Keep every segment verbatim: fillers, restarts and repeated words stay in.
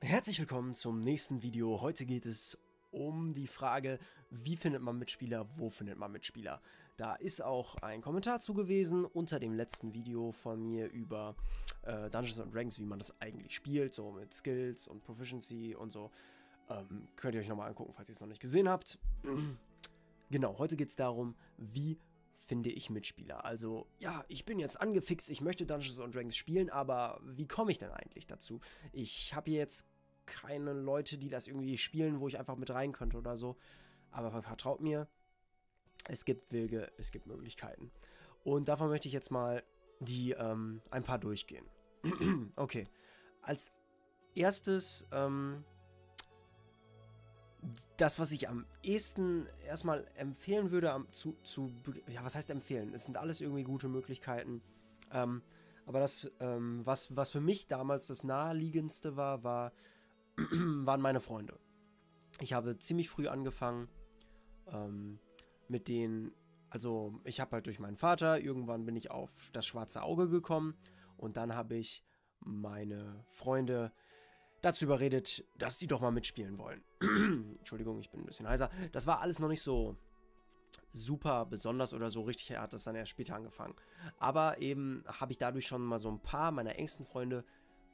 Herzlich willkommen zum nächsten Video. Heute geht es um die Frage, wie findet man Mitspieler, wo findet man Mitspieler? Da ist auch ein Kommentar zu gewesen unter dem letzten Video von mir über äh, Dungeons and Dragons, wie man das eigentlich spielt, so mit Skills und Proficiency und so. Ähm, könnt ihr euch nochmal angucken, falls ihr es noch nicht gesehen habt. Genau, heute geht es darum, wie finde ich Mitspieler. Also, ja, ich bin jetzt angefixt, ich möchte Dungeons and Dragons spielen, aber wie komme ich denn eigentlich dazu? Ich habe hier jetzt keine Leute, die das irgendwie spielen, wo ich einfach mit rein könnte oder so. Aber vertraut mir, es gibt Wege, es gibt Möglichkeiten. Und davon möchte ich jetzt mal die ähm, ein paar durchgehen. Okay, als erstes ähm, das, was ich am ehesten erstmal empfehlen würde, zu, zu ja, was heißt empfehlen? Es sind alles irgendwie gute Möglichkeiten. Ähm, aber das, ähm, was, was für mich damals das naheliegendste war, war waren meine Freunde. Ich habe ziemlich früh angefangen ähm, mit denen, also ich habe halt durch meinen Vater, irgendwann bin ich auf das Schwarze Auge gekommen und dann habe ich meine Freunde dazu überredet, dass die doch mal mitspielen wollen. Entschuldigung, ich bin ein bisschen heiser. Das war alles noch nicht so super besonders oder so richtig. Er hat das dann erst später angefangen. Aber eben habe ich dadurch schon mal so ein paar meiner engsten Freunde,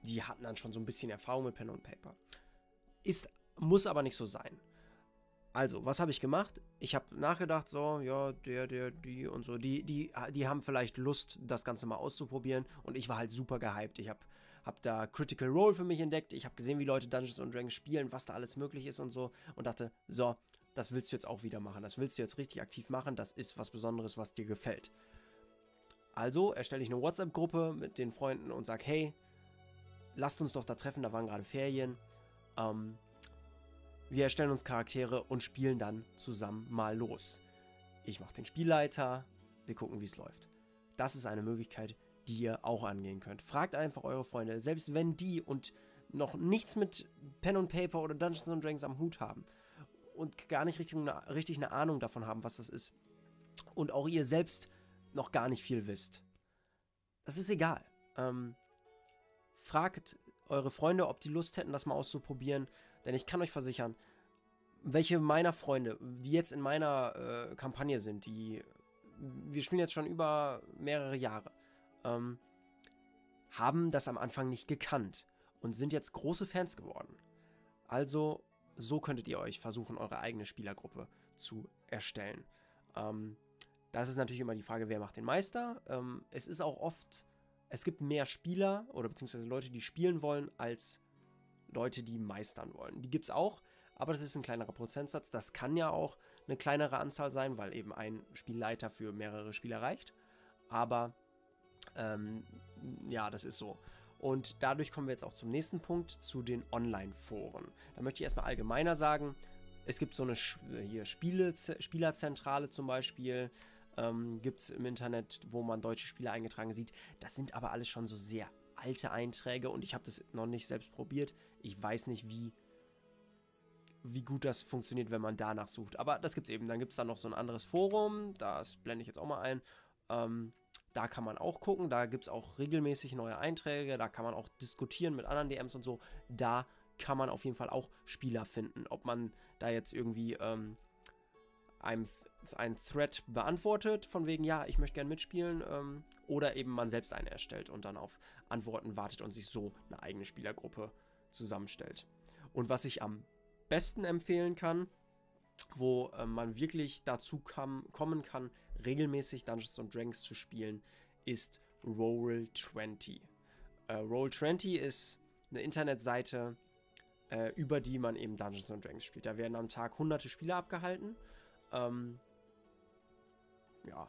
die hatten dann schon so ein bisschen Erfahrung mit Pen und Paper. Ist, muss aber nicht so sein. Also, was habe ich gemacht? Ich habe nachgedacht, so, ja, der, der, die und so. Die, die, die haben vielleicht Lust, das Ganze mal auszuprobieren. Und ich war halt super gehypt. Ich habe hab da Critical Role für mich entdeckt. Ich habe gesehen, wie Leute Dungeons and Dragons spielen, was da alles möglich ist und so. Und dachte, so, das willst du jetzt auch wieder machen. Das willst du jetzt richtig aktiv machen. Das ist was Besonderes, was dir gefällt. Also erstelle ich eine WhatsApp-Gruppe mit den Freunden und sage, hey, lasst uns doch da treffen, da waren gerade Ferien. Ähm, wir erstellen uns Charaktere und spielen dann zusammen mal los. Ich mache den Spielleiter, wir gucken, wie es läuft. Das ist eine Möglichkeit, die ihr auch angehen könnt. Fragt einfach eure Freunde, selbst wenn die und noch nichts mit Pen und Paper oder Dungeons and Dragons am Hut haben und gar nicht richtig, richtig eine Ahnung davon haben, was das ist und auch ihr selbst noch gar nicht viel wisst. Das ist egal. Ähm, Fragt eure Freunde, ob die Lust hätten, das mal auszuprobieren, denn ich kann euch versichern, welche meiner Freunde, die jetzt in meiner äh, Kampagne sind, die wir spielen jetzt schon über mehrere Jahre, ähm, haben das am Anfang nicht gekannt und sind jetzt große Fans geworden. Also, so könntet ihr euch versuchen, eure eigene Spielergruppe zu erstellen. Ähm, das ist natürlich immer die Frage, wer macht den Meister? Ähm, es ist auch oft... Es gibt mehr Spieler oder beziehungsweise Leute, die spielen wollen, als Leute, die meistern wollen. Die gibt es auch, aber das ist ein kleinerer Prozentsatz. Das kann ja auch eine kleinere Anzahl sein, weil eben ein Spielleiter für mehrere Spieler reicht. Aber ähm, ja, das ist so. Und dadurch kommen wir jetzt auch zum nächsten Punkt, zu den Online-Foren. Da möchte ich erstmal allgemeiner sagen, es gibt so eine hier Spiele, Spielerzentrale zum Beispiel. Ähm, gibt es im Internet, wo man deutsche Spieler eingetragen sieht. Das sind aber alles schon so sehr alte Einträge und ich habe das noch nicht selbst probiert. Ich weiß nicht, wie, wie gut das funktioniert, wenn man danach sucht. Aber das gibt es eben. Dann gibt es da noch so ein anderes Forum. Das blende ich jetzt auch mal ein. Ähm, da kann man auch gucken. Da gibt es auch regelmäßig neue Einträge. Da kann man auch diskutieren mit anderen D Ms und so. Da kann man auf jeden Fall auch Spieler finden. Ob man da jetzt irgendwie... Ähm, Einem, einen Thread beantwortet, von wegen, ja, ich möchte gerne mitspielen, ähm, oder eben man selbst einen erstellt und dann auf Antworten wartet und sich so eine eigene Spielergruppe zusammenstellt. Und was ich am besten empfehlen kann, wo äh, man wirklich dazu kam, kommen kann, regelmäßig Dungeons and Dragons zu spielen, ist Roll zwanzig. Äh, Roll zwanzig ist eine Internetseite, äh, über die man eben Dungeons and Dragons spielt. Da werden am Tag hunderte Spiele abgehalten. Ähm, ja,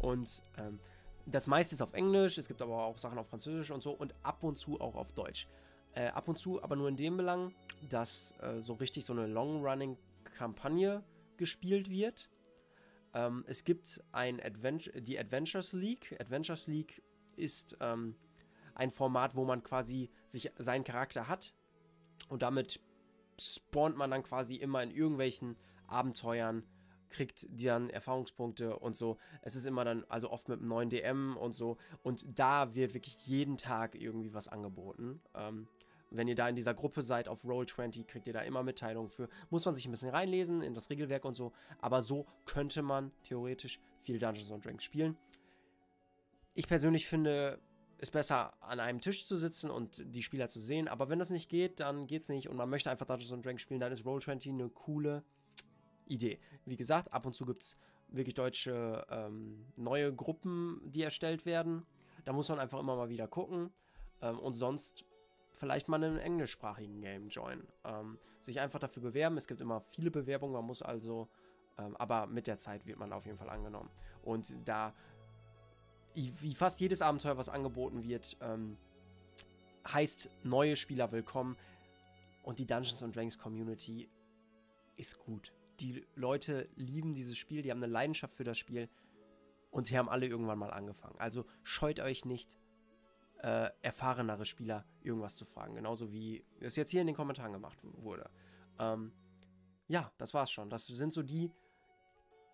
und ähm, das meiste ist auf Englisch, es gibt aber auch Sachen auf Französisch und so und ab und zu auch auf Deutsch. Äh, ab und zu aber nur in dem Belang, dass äh, so richtig so eine Long-Running-Kampagne gespielt wird. Ähm, es gibt ein Adventure, die Adventures League. Adventures League ist ähm, ein Format, wo man quasi sich, seinen Charakter hat und damit spawnt man dann quasi immer in irgendwelchen Abenteuern, kriegt die dann Erfahrungspunkte und so. Es ist immer dann, also oft mit einem neuen D M und so. Und da wird wirklich jeden Tag irgendwie was angeboten. Ähm, wenn ihr da in dieser Gruppe seid auf Roll zwanzig, kriegt ihr da immer Mitteilungen für. Muss man sich ein bisschen reinlesen in das Regelwerk und so. Aber so könnte man theoretisch viel Dungeons and Dragons spielen. Ich persönlich finde es besser, an einem Tisch zu sitzen und die Spieler zu sehen. Aber wenn das nicht geht, dann geht's nicht. Und man möchte einfach Dungeons and Dragons spielen, dann ist Roll zwanzig eine coole Idee. Wie gesagt, ab und zu gibt es wirklich deutsche ähm, neue Gruppen, die erstellt werden. Da muss man einfach immer mal wieder gucken. Ähm, und sonst vielleicht mal einen englischsprachigen Game joinen. Ähm, sich einfach dafür bewerben. Es gibt immer viele Bewerbungen, man muss also... Ähm, aber mit der Zeit wird man auf jeden Fall angenommen. Und da, wie fast jedes Abenteuer, was angeboten wird, ähm, heißt neue Spieler willkommen. Und die Dungeons and Dragons Community ist gut. Die Leute lieben dieses Spiel, die haben eine Leidenschaft für das Spiel und sie haben alle irgendwann mal angefangen. Also scheut euch nicht, äh, erfahrenere Spieler irgendwas zu fragen. Genauso wie es jetzt hier in den Kommentaren gemacht wurde. Ähm, ja, das war's schon. Das sind so die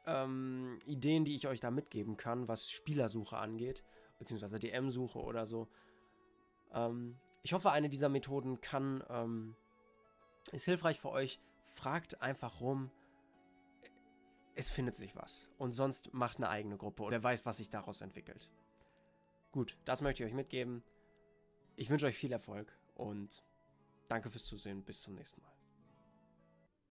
ähm, Ideen, die ich euch da mitgeben kann, was Spielersuche angeht, beziehungsweise D M-Suche oder so. Ähm, ich hoffe, eine dieser Methoden kann, ähm, ist hilfreich für euch. Fragt einfach rum. Es findet sich was. Und sonst macht eine eigene Gruppe. Und wer weiß, was sich daraus entwickelt. Gut, das möchte ich euch mitgeben. Ich wünsche euch viel Erfolg und danke fürs Zusehen. Bis zum nächsten Mal.